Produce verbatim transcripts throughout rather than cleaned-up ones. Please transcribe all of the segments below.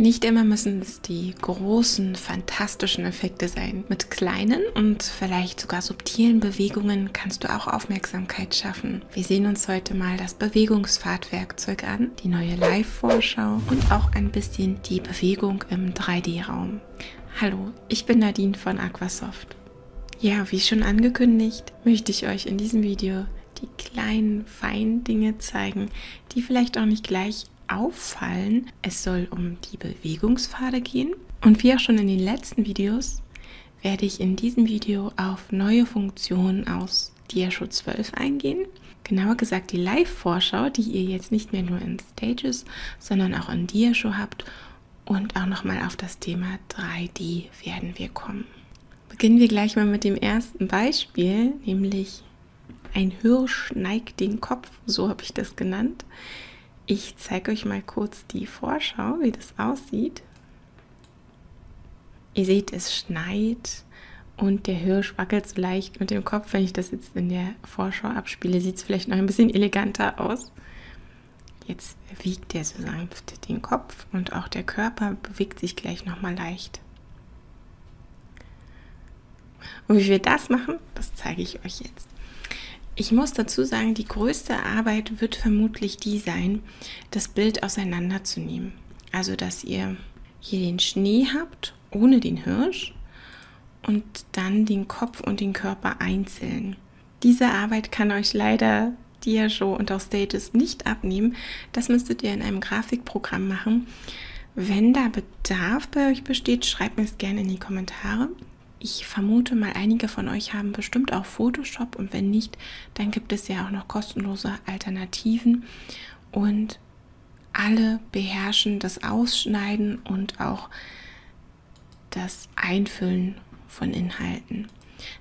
Nicht immer müssen es die großen, fantastischen Effekte sein. Mit kleinen und vielleicht sogar subtilen Bewegungen kannst du auch Aufmerksamkeit schaffen. Wir sehen uns heute mal das Bewegungsfahrtwerkzeug an, die neue Live-Vorschau und auch ein bisschen die Bewegung im drei D-Raum. Hallo, ich bin Nadine von AquaSoft. Ja, wie schon angekündigt, möchte ich euch in diesem Video die kleinen, feinen Dinge zeigen, die vielleicht auch nicht gleich auffallen. Es soll um die Bewegungspfade gehen. Und wie auch schon in den letzten Videos, werde ich in diesem Video auf neue Funktionen aus DiaShow zwölf eingehen. Genauer gesagt die Live-Vorschau, die ihr jetzt nicht mehr nur in Stages, sondern auch in DiaShow habt. Und auch nochmal auf das Thema drei D werden wir kommen. Beginnen wir gleich mal mit dem ersten Beispiel, nämlich ein Hirsch neigt den Kopf, so habe ich das genannt. Ich zeige euch mal kurz die Vorschau, wie das aussieht. Ihr seht, es schneit und der Hirsch wackelt so leicht mit dem Kopf. Wenn ich das jetzt in der Vorschau abspiele, sieht es vielleicht noch ein bisschen eleganter aus. Jetzt wiegt er so sanft den Kopf und auch der Körper bewegt sich gleich nochmal leicht. Und wie wir das machen, das zeige ich euch jetzt. Ich muss dazu sagen, die größte Arbeit wird vermutlich die sein, das Bild auseinanderzunehmen. Also, dass ihr hier den Schnee habt, ohne den Hirsch, und dann den Kopf und den Körper einzeln. Diese Arbeit kann euch leider DiaShow und auch Stages nicht abnehmen. Das müsstet ihr in einem Grafikprogramm machen. Wenn da Bedarf bei euch besteht, schreibt mir es gerne in die Kommentare. Ich vermute mal, einige von euch haben bestimmt auch Photoshop und wenn nicht, dann gibt es ja auch noch kostenlose Alternativen und alle beherrschen das Ausschneiden und auch das Einfüllen von Inhalten.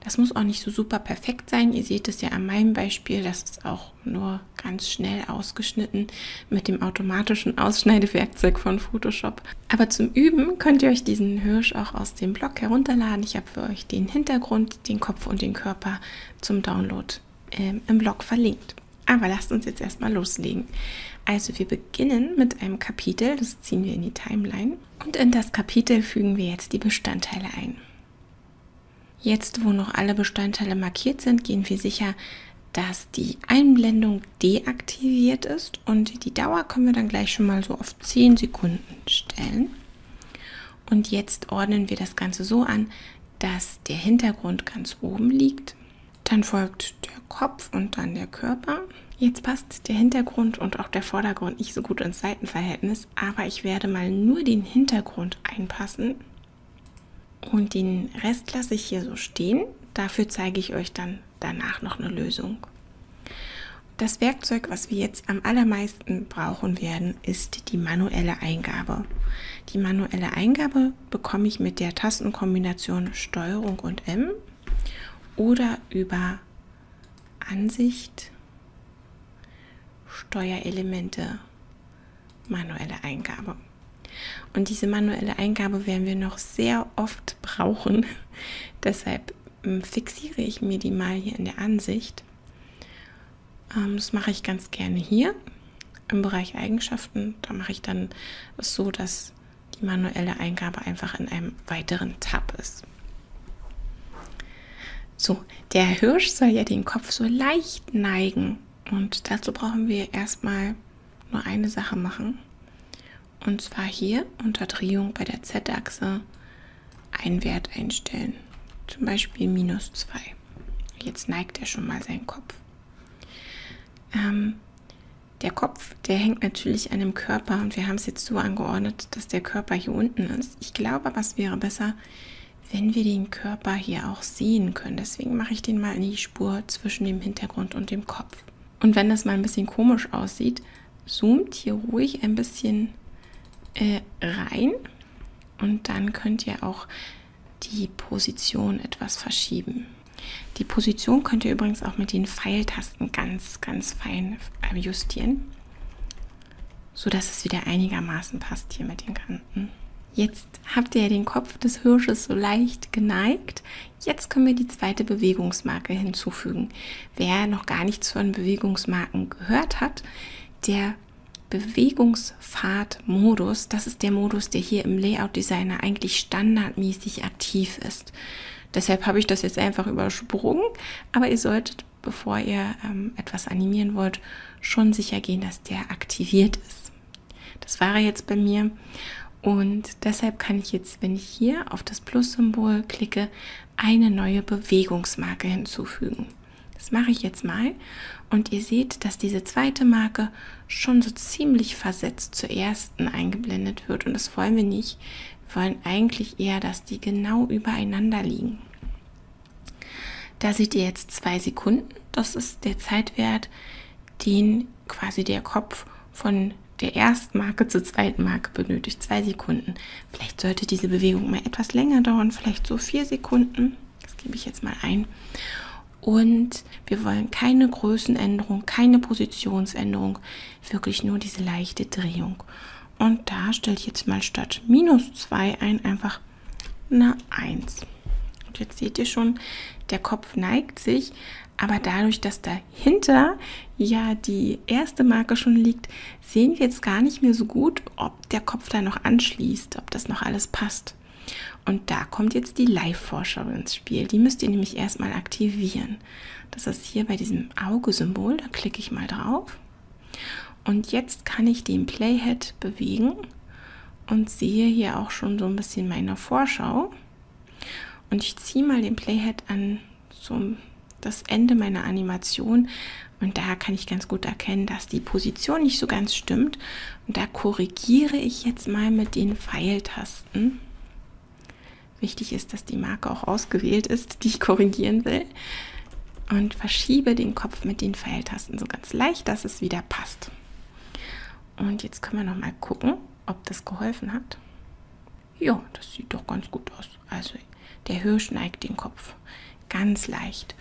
Das muss auch nicht so super perfekt sein. Ihr seht es ja an meinem Beispiel, das ist auch nur ganz schnell ausgeschnitten mit dem automatischen Ausschneidewerkzeug von Photoshop. Aber zum Üben könnt ihr euch diesen Hirsch auch aus dem Blog herunterladen. Ich habe für euch den Hintergrund, den Kopf und den Körper zum Download ähm, im Blog verlinkt. Aber lasst uns jetzt erstmal loslegen. Also wir beginnen mit einem Kapitel, das ziehen wir in die Timeline. Und in das Kapitel fügen wir jetzt die Bestandteile ein. Jetzt, wo noch alle Bestandteile markiert sind, gehen wir sicher, dass die Einblendung deaktiviert ist und die Dauer können wir dann gleich schon mal so auf zehn Sekunden stellen. Und jetzt ordnen wir das Ganze so an, dass der Hintergrund ganz oben liegt. Dann folgt der Kopf und dann der Körper. Jetzt passt der Hintergrund und auch der Vordergrund nicht so gut ins Seitenverhältnis, aber ich werde mal nur den Hintergrund einpassen. Und den Rest lasse ich hier so stehen. Dafür zeige ich euch dann danach noch eine Lösung. Das Werkzeug, was wir jetzt am allermeisten brauchen werden, ist die manuelle Eingabe. Die manuelle Eingabe bekomme ich mit der Tastenkombination Steuerung und M oder über Ansicht, Steuerelemente, manuelle Eingabe. Und diese manuelle Eingabe werden wir noch sehr oft brauchen. Deshalb fixiere ich mir die mal hier in der Ansicht. Das mache ich ganz gerne hier im Bereich Eigenschaften. Da mache ich dann so, dass die manuelle Eingabe einfach in einem weiteren Tab ist. So, der Hirsch soll ja den Kopf so leicht neigen. Und dazu brauchen wir erstmal nur eine Sache machen. Und zwar hier unter Drehung bei der Z-Achse einen Wert einstellen, zum Beispiel minus zwei. Jetzt neigt er schon mal seinen Kopf. Ähm, der Kopf, der hängt natürlich an dem Körper und wir haben es jetzt so angeordnet, dass der Körper hier unten ist. Ich glaube aber, es wäre besser, wenn wir den Körper hier auch sehen können. Deswegen mache ich den mal in die Spur zwischen dem Hintergrund und dem Kopf. Und wenn das mal ein bisschen komisch aussieht, zoomt hier ruhig ein bisschen rein und dann könnt ihr auch die Position etwas verschieben. Die Position könnt ihr übrigens auch mit den Pfeiltasten ganz, ganz fein justieren, so dass es wieder einigermaßen passt hier mit den Kanten. Jetzt habt ihr ja den Kopf des Hirsches so leicht geneigt. Jetzt können wir die zweite Bewegungsmarke hinzufügen. Wer noch gar nichts von Bewegungsmarken gehört hat, der Bewegungspfad-Modus, das ist der Modus, der hier im Layout Designer eigentlich standardmäßig aktiv ist. Deshalb habe ich das jetzt einfach übersprungen, aber ihr solltet, bevor ihr ähm, etwas animieren wollt, schon sicher gehen, dass der aktiviert ist. Das war er jetzt bei mir und deshalb kann ich jetzt, wenn ich hier auf das Plus-Symbol klicke, eine neue Bewegungsmarke hinzufügen. Das mache ich jetzt mal und ihr seht, dass diese zweite Marke schon so ziemlich versetzt zur ersten eingeblendet wird und das wollen wir nicht. Wir wollen eigentlich eher, dass die genau übereinander liegen. Da seht ihr jetzt zwei Sekunden, das ist der Zeitwert, den quasi der Kopf von der Erstmarke zur zweiten Marke benötigt, zwei Sekunden. Vielleicht sollte diese Bewegung mal etwas länger dauern, vielleicht so vier Sekunden, das gebe ich jetzt mal ein. Und wir wollen keine Größenänderung, keine Positionsänderung, wirklich nur diese leichte Drehung. Und da stelle ich jetzt mal statt minus zwei ein, einfach eine eins. Und jetzt seht ihr schon, der Kopf neigt sich, aber dadurch, dass dahinter ja die erste Marke schon liegt, sehen wir jetzt gar nicht mehr so gut, ob der Kopf da noch anschließt, ob das noch alles passt. Und da kommt jetzt die Live-Vorschau ins Spiel. Die müsst ihr nämlich erstmal aktivieren. Das ist hier bei diesem Auge-Symbol, da klicke ich mal drauf. Und jetzt kann ich den Playhead bewegen und sehe hier auch schon so ein bisschen meine Vorschau. Und ich ziehe mal den Playhead an so das Ende meiner Animation. Und da kann ich ganz gut erkennen, dass die Position nicht so ganz stimmt. Und da korrigiere ich jetzt mal mit den Pfeiltasten. Wichtig ist, dass die Marke auch ausgewählt ist, die ich korrigieren will. Und verschiebe den Kopf mit den Pfeiltasten so ganz leicht, dass es wieder passt. Und jetzt können wir noch mal gucken, ob das geholfen hat. Ja, das sieht doch ganz gut aus. Also der Hirsch neigt den Kopf ganz leicht.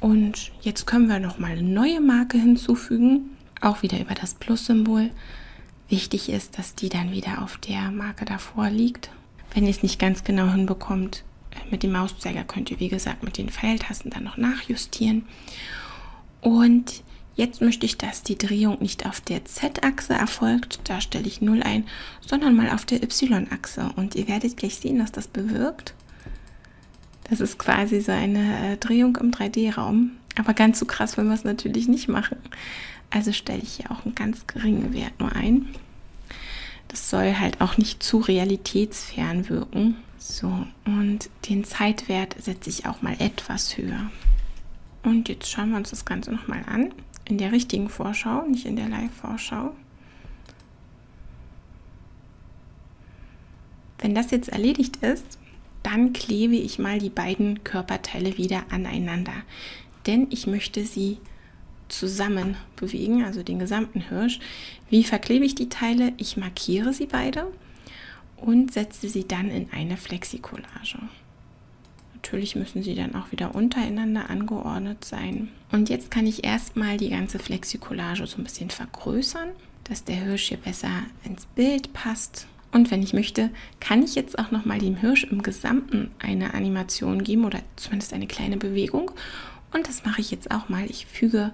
Und jetzt können wir noch mal eine neue Marke hinzufügen, auch wieder über das Plus-Symbol. Wichtig ist, dass die dann wieder auf der Marke davor liegt. Wenn ihr es nicht ganz genau hinbekommt, mit dem Mauszeiger könnt ihr, wie gesagt, mit den Pfeiltasten dann noch nachjustieren. Und jetzt möchte ich, dass die Drehung nicht auf der Z-Achse erfolgt, da stelle ich null ein, sondern mal auf der Y-Achse. Und ihr werdet gleich sehen, was das bewirkt. Das ist quasi so eine Drehung im drei D-Raum. Aber ganz so krass wollen wir es natürlich nicht machen. Also stelle ich hier auch einen ganz geringen Wert nur ein. Das soll halt auch nicht zu realitätsfern wirken. So, und den Zeitwert setze ich auch mal etwas höher. Und jetzt schauen wir uns das Ganze nochmal an. In der richtigen Vorschau, nicht in der Live-Vorschau. Wenn das jetzt erledigt ist, dann klebe ich mal die beiden Körperteile wieder aneinander. Denn ich möchte sie zusammen bewegen, also den gesamten Hirsch. Wie verklebe ich die Teile? Ich markiere sie beide und setze sie dann in eine Flexi-Collage. Natürlich müssen sie dann auch wieder untereinander angeordnet sein. Und jetzt kann ich erstmal die ganze Flexi-Collage so ein bisschen vergrößern, dass der Hirsch hier besser ins Bild passt. Und wenn ich möchte, kann ich jetzt auch nochmal dem Hirsch im Gesamten eine Animation geben oder zumindest eine kleine Bewegung. Und das mache ich jetzt auch mal. Ich füge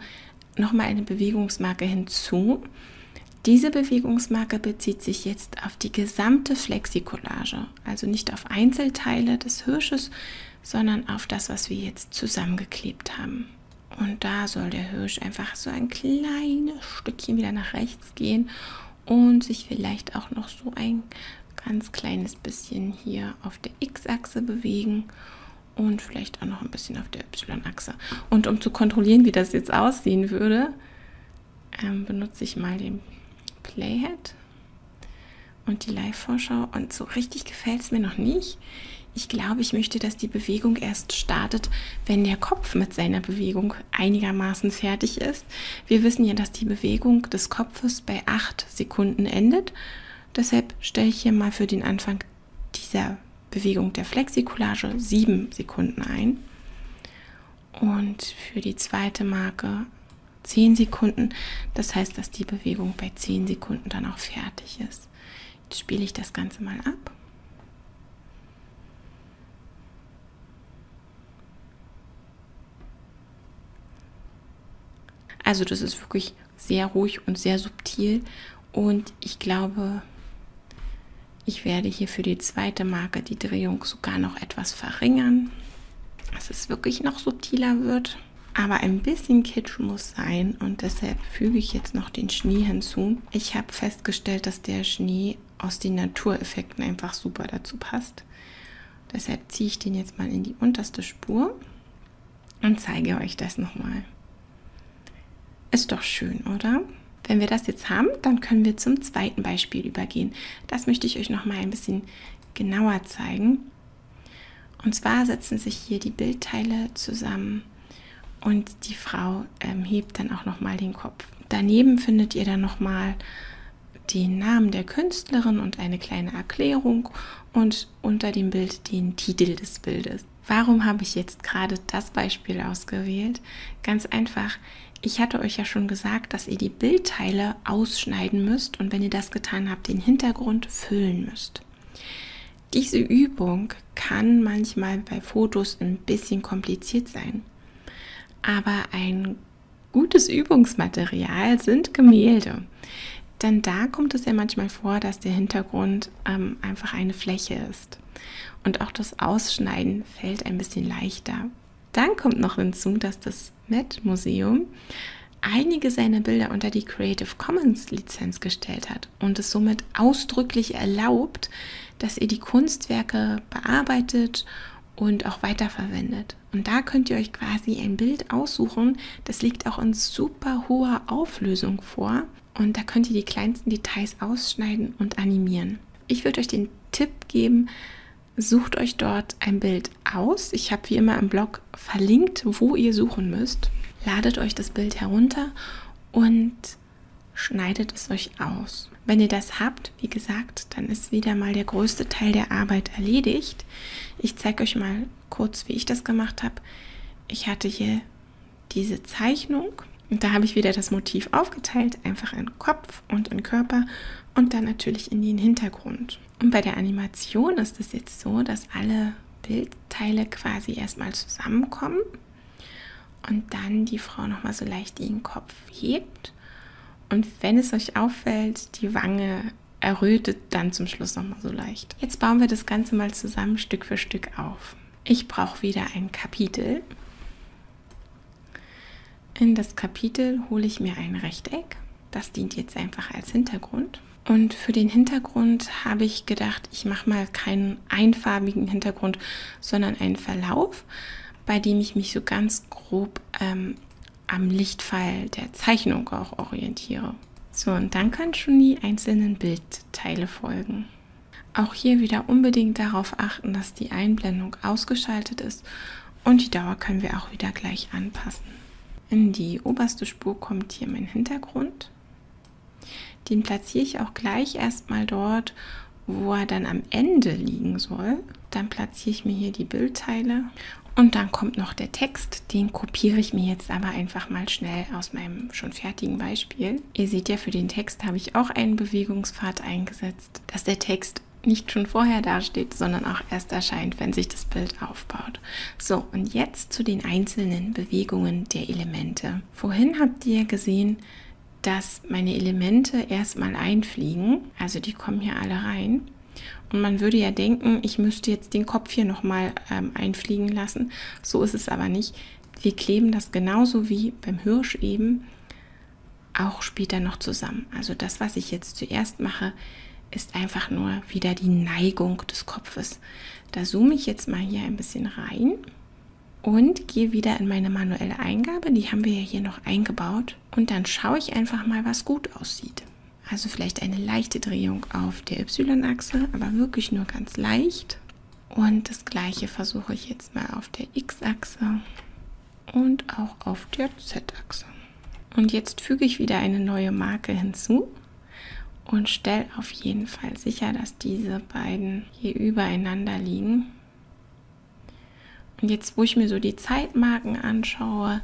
nochmal eine Bewegungsmarke hinzu. Diese Bewegungsmarke bezieht sich jetzt auf die gesamte Flexi-Collage, also nicht auf Einzelteile des Hirsches, sondern auf das, was wir jetzt zusammengeklebt haben. Und da soll der Hirsch einfach so ein kleines Stückchen wieder nach rechts gehen und sich vielleicht auch noch so ein ganz kleines bisschen hier auf der X-Achse bewegen. Und vielleicht auch noch ein bisschen auf der Y-Achse. Und um zu kontrollieren, wie das jetzt aussehen würde, ähm, benutze ich mal den Playhead und die Live-Vorschau. Und so richtig gefällt es mir noch nicht. Ich glaube, ich möchte, dass die Bewegung erst startet, wenn der Kopf mit seiner Bewegung einigermaßen fertig ist. Wir wissen ja, dass die Bewegung des Kopfes bei acht Sekunden endet. Deshalb stelle ich hier mal für den Anfang dieser Bewegung der Flexi-Collage sieben Sekunden ein und für die zweite Marke zehn Sekunden. Das heißt, dass die Bewegung bei zehn Sekunden dann auch fertig ist. Jetzt spiele ich das Ganze mal ab. Also das ist wirklich sehr ruhig und sehr subtil. Und ich glaube, ich werde hier für die zweite Marke die Drehung sogar noch etwas verringern, dass es wirklich noch subtiler wird. Aber ein bisschen Kitsch muss sein und deshalb füge ich jetzt noch den Schnee hinzu. Ich habe festgestellt, dass der Schnee aus den Natureffekten einfach super dazu passt. Deshalb ziehe ich den jetzt mal in die unterste Spur und zeige euch das nochmal. Ist doch schön, oder? Wenn wir das jetzt haben, dann können wir zum zweiten Beispiel übergehen. Das möchte ich euch nochmal ein bisschen genauer zeigen. Und zwar setzen sich hier die Bildteile zusammen und die Frau ähm, hebt dann auch nochmal den Kopf. Daneben findet ihr dann nochmal den Namen der Künstlerin und eine kleine Erklärung und unter dem Bild den Titel des Bildes. Warum habe ich jetzt gerade das Beispiel ausgewählt? Ganz einfach, ich hatte euch ja schon gesagt, dass ihr die Bildteile ausschneiden müsst und wenn ihr das getan habt, den Hintergrund füllen müsst. Diese Übung kann manchmal bei Fotos ein bisschen kompliziert sein, aber ein gutes Übungsmaterial sind Gemälde. Denn da kommt es ja manchmal vor, dass der Hintergrund ähm, einfach eine Fläche ist. Und auch das Ausschneiden fällt ein bisschen leichter. Dann kommt noch hinzu, dass das Met-Museum einige seiner Bilder unter die Creative Commons Lizenz gestellt hat und es somit ausdrücklich erlaubt, dass ihr die Kunstwerke bearbeitet und auch weiterverwendet. Und da könnt ihr euch quasi ein Bild aussuchen, das liegt auch in super hoher Auflösung vor. Und da könnt ihr die kleinsten Details ausschneiden und animieren. Ich würde euch den Tipp geben, sucht euch dort ein Bild aus. Ich habe wie immer im Blog verlinkt, wo ihr suchen müsst. Ladet euch das Bild herunter und schneidet es euch aus. Wenn ihr das habt, wie gesagt, dann ist wieder mal der größte Teil der Arbeit erledigt. Ich zeige euch mal kurz, wie ich das gemacht habe. Ich hatte hier diese Zeichnung. Und da habe ich wieder das Motiv aufgeteilt, einfach in Kopf und in Körper und dann natürlich in den Hintergrund. Und bei der Animation ist es jetzt so, dass alle Bildteile quasi erstmal zusammenkommen und dann die Frau nochmal so leicht ihren Kopf hebt. Und wenn es euch auffällt, die Wange errötet dann zum Schluss nochmal so leicht. Jetzt bauen wir das Ganze mal zusammen Stück für Stück auf. Ich brauche wieder ein Kapitel. In das Kapitel hole ich mir ein Rechteck, das dient jetzt einfach als Hintergrund. Und für den Hintergrund habe ich gedacht, ich mache mal keinen einfarbigen Hintergrund, sondern einen Verlauf, bei dem ich mich so ganz grob ähm, am Lichtfall der Zeichnung auch orientiere. So, und dann können schon die einzelnen Bildteile folgen. Auch hier wieder unbedingt darauf achten, dass die Einblendung ausgeschaltet ist und die Dauer können wir auch wieder gleich anpassen. In die oberste Spur kommt hier mein Hintergrund. Den platziere ich auch gleich erstmal dort, wo er dann am Ende liegen soll. Dann platziere ich mir hier die Bildteile und dann kommt noch der Text. Den kopiere ich mir jetzt aber einfach mal schnell aus meinem schon fertigen Beispiel. Ihr seht ja, für den Text habe ich auch einen Bewegungspfad eingesetzt, dass der Text nicht schon vorher dasteht, sondern auch erst erscheint, wenn sich das Bild aufbaut. So, und jetzt zu den einzelnen Bewegungen der Elemente. Vorhin habt ihr gesehen, dass meine Elemente erstmal einfliegen, also die kommen hier alle rein. Und man würde ja denken, ich müsste jetzt den Kopf hier nochmal ähm, einfliegen lassen. So ist es aber nicht. Wir kleben das genauso wie beim Hirsch eben auch später noch zusammen. Also das, was ich jetzt zuerst mache, ist einfach nur wieder die Neigung des Kopfes. Da zoome ich jetzt mal hier ein bisschen rein und gehe wieder in meine manuelle Eingabe. Die haben wir ja hier noch eingebaut. Und dann schaue ich einfach mal, was gut aussieht. Also vielleicht eine leichte Drehung auf der Y-Achse, aber wirklich nur ganz leicht. Und das Gleiche versuche ich jetzt mal auf der X-Achse und auch auf der Z-Achse. Und jetzt füge ich wieder eine neue Marke hinzu. Und stell auf jeden Fall sicher, dass diese beiden hier übereinander liegen. Und jetzt, wo ich mir so die Zeitmarken anschaue,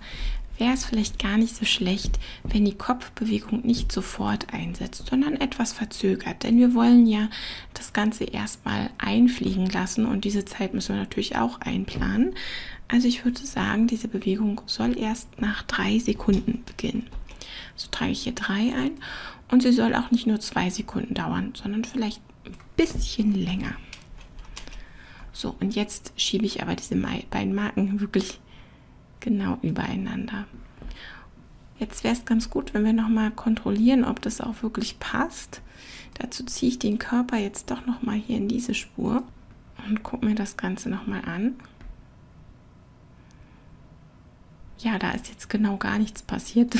wäre es vielleicht gar nicht so schlecht, wenn die Kopfbewegung nicht sofort einsetzt, sondern etwas verzögert. Denn wir wollen ja das Ganze erstmal einfliegen lassen und diese Zeit müssen wir natürlich auch einplanen. Also ich würde sagen, diese Bewegung soll erst nach drei Sekunden beginnen. So trage ich hier drei ein und sie soll auch nicht nur zwei Sekunden dauern, sondern vielleicht ein bisschen länger. So, und jetzt schiebe ich aber diese beiden Marken wirklich genau übereinander. Jetzt wäre es ganz gut, wenn wir nochmal kontrollieren, ob das auch wirklich passt. Dazu ziehe ich den Körper jetzt doch nochmal hier in diese Spur und gucke mir das Ganze nochmal an. Ja, da ist jetzt genau gar nichts passiert,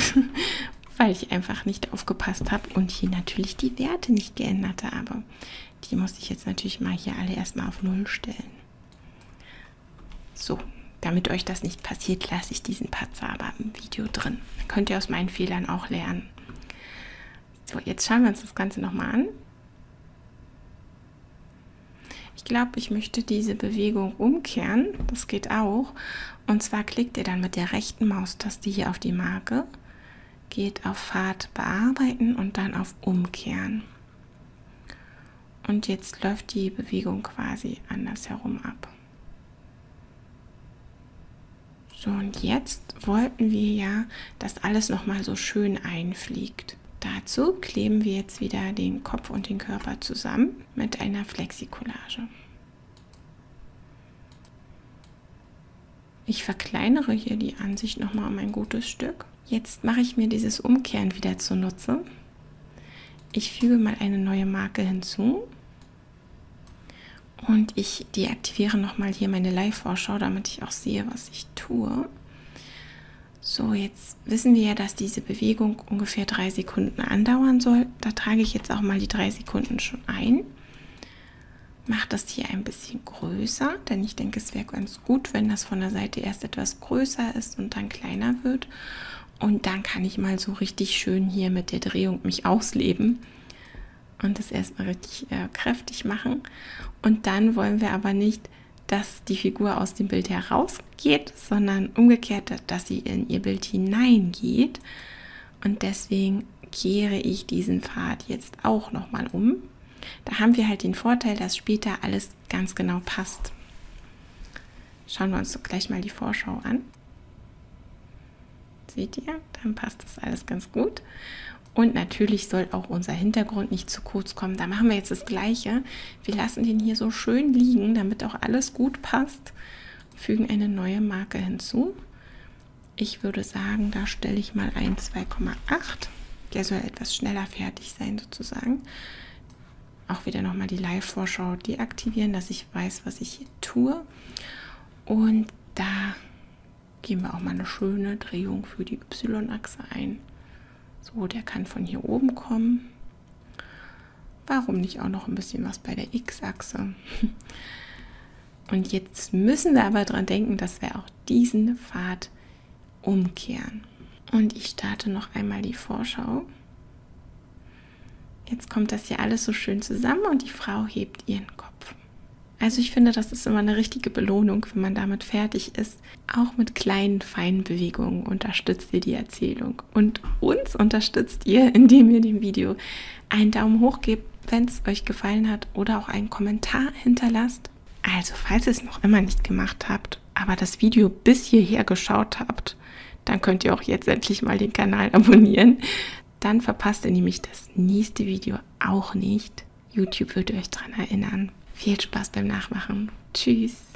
weil ich einfach nicht aufgepasst habe und hier natürlich die Werte nicht geändert habe. Die muss ich jetzt natürlich mal hier alle erstmal auf Null stellen. So, damit euch das nicht passiert, lasse ich diesen Patzer aber im Video drin. Dann könnt ihr aus meinen Fehlern auch lernen. So, jetzt schauen wir uns das Ganze nochmal an. Ich glaube, ich möchte diese Bewegung umkehren. Das geht auch. Und zwar klickt ihr dann mit der rechten Maustaste hier auf die Marke, geht auf Pfad bearbeiten und dann auf Umkehren. Und jetzt läuft die Bewegung quasi andersherum ab. So, und jetzt wollten wir ja, dass alles nochmal so schön einfliegt. Dazu kleben wir jetzt wieder den Kopf und den Körper zusammen mit einer Flexi-Collage. Ich verkleinere hier die Ansicht nochmal um ein gutes Stück. Jetzt mache ich mir dieses Umkehren wieder zunutze. Ich füge mal eine neue Marke hinzu und ich deaktiviere nochmal hier meine Live-Vorschau, damit ich auch sehe, was ich tue. So, jetzt wissen wir ja, dass diese Bewegung ungefähr drei Sekunden andauern soll. Da trage ich jetzt auch mal die drei Sekunden schon ein. Mache das hier ein bisschen größer, denn ich denke, es wäre ganz gut, wenn das von der Seite erst etwas größer ist und dann kleiner wird. Und dann kann ich mal so richtig schön hier mit der Drehung mich ausleben und das erstmal richtig äh, kräftig machen. Und dann wollen wir aber nicht, dass die Figur aus dem Bild herausgeht, sondern umgekehrt, dass sie in ihr Bild hineingeht. Und deswegen kehre ich diesen Pfad jetzt auch nochmal um. Da haben wir halt den Vorteil, dass später alles ganz genau passt. Schauen wir uns gleich mal die Vorschau an. Seht ihr? Dann passt das alles ganz gut. Und natürlich soll auch unser Hintergrund nicht zu kurz kommen. Da machen wir jetzt das Gleiche. Wir lassen den hier so schön liegen, damit auch alles gut passt. Fügen eine neue Marke hinzu. Ich würde sagen, da stelle ich mal ein zwei Komma acht. Der soll etwas schneller fertig sein sozusagen. Auch wieder nochmal die Live-Vorschau deaktivieren, dass ich weiß, was ich hier tue. Und da geben wir auch mal eine schöne Drehung für die Y-Achse ein. So, der kann von hier oben kommen. Warum nicht auch noch ein bisschen was bei der X-Achse? Und jetzt müssen wir aber dran denken, dass wir auch diesen Pfad umkehren. Und ich starte noch einmal die Vorschau. Jetzt kommt das hier alles so schön zusammen und die Frau hebt ihren Kopf. Also ich finde, das ist immer eine richtige Belohnung, wenn man damit fertig ist. Auch mit kleinen, feinen Bewegungen unterstützt ihr die Erzählung. Und uns unterstützt ihr, indem ihr dem Video einen Daumen hoch gebt, wenn es euch gefallen hat, oder auch einen Kommentar hinterlasst. Also, falls ihr es noch immer nicht gemacht habt, aber das Video bis hierher geschaut habt, dann könnt ihr auch jetzt endlich mal den Kanal abonnieren. Dann verpasst ihr nämlich das nächste Video auch nicht. YouTube wird euch daran erinnern. Viel Spaß beim Nachmachen. Tschüss.